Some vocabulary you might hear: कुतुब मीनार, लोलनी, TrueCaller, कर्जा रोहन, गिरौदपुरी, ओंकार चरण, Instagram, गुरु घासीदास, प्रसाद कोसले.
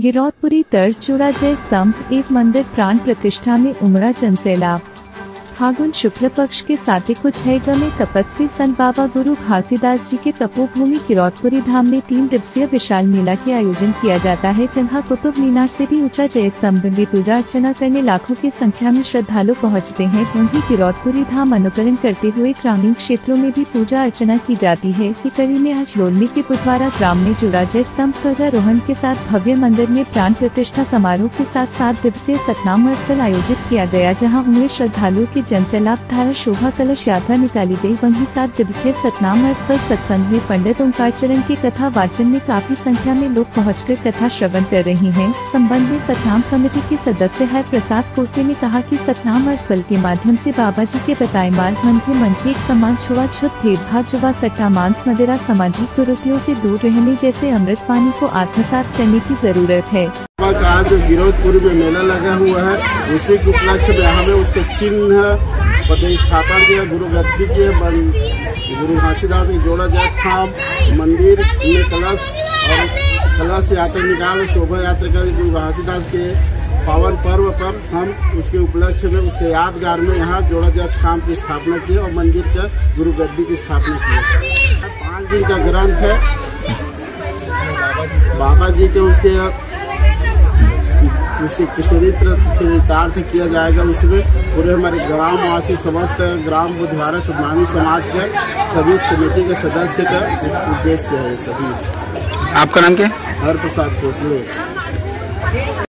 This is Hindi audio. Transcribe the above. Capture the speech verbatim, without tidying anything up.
गिरौदपुरी तर्ज जोड़ा जय स्तंभ एवं मंदिर प्राण प्रतिष्ठा में उमड़ा जनसैलाब। फागुन शुक्ल पक्ष के साथे को छह में तपस्वी संत बाबा गुरु घासीदास जी के तपोभूमि गिरौदपुरी धाम में तीन दिवसीय विशाल मेला के आयोजन किया जाता है, जहाँ कुतुब मीनार से भी ऊंचा जय स्तंभ में पूजा अर्चना करने लाखों की संख्या में श्रद्धालु पहुँचते हैं। वहीं गिरौदपुरी धाम अनुकरण करते हुए ग्रामीण क्षेत्रों में भी पूजा अर्चना की जाती है। इसी कड़ी में आज लोलनी के पुतवारा ग्राम में जुड़ा जय स्तंभ कर्जा रोहन के साथ भव्य मंदिर में प्राण प्रतिष्ठा समारोह के साथ सात दिवसीय सतनाम अर्थल आयोजित किया गया, जहाँ उन्हें श्रद्धालुओं के जनसैलाब धारा शोभा कलश यात्रा निकाली गयी। वहीं सात दिवसीय सतनाम अर्थल सत्संग में पंडित ओंकार चरण के कथा वाचन में काफी संख्या में लोग पहुंचकर कथा श्रवण कर रहे हैं। संबंध में सतनाम समिति के सदस्य है प्रसाद कोसले ने कहा कि सतनाम अर्थल के माध्यम से बाबा जी के बताए मार्ग मन को मन की एक समान छुआछूत भेदभाव जुबा सट्टा मांस मदिरा सामाजिक कुरीतियों से दूर रहने जैसे अमृत पानी को आत्मसात करने की जरूरत है। का आज गिरौदपुरी में मेला लगा हुआ है, उसी के उपलक्ष्य में हमें उसके चिन्ह प्रतिष्ठापन किया गुरु गद्दी के गुरु घासीदास की जोड़ा जाए थाम मंदिर में कलश और कलश यात्रा निकाल शोभा यात्रा कर गुरु घासीदास के पावन पर्व पर हम उसके उपलक्ष्य में उसके यादगार में यहाँ जोड़ा जाए थाम की स्थापना की और मंदिर का गुरु गद्दी की स्थापना की। पाँच दिन का ग्रंथ है बाबा जी के, उसके उसे चरित्र चरितार्थ किया जाएगा। उसमें पूरे हमारे ग्रामवासी समस्त ग्राम बुधवारा समानी समाज के सभी समिति के सदस्य का उद्देश्य है। सभी आपका नाम क्या है? हर प्रसाद कोसले।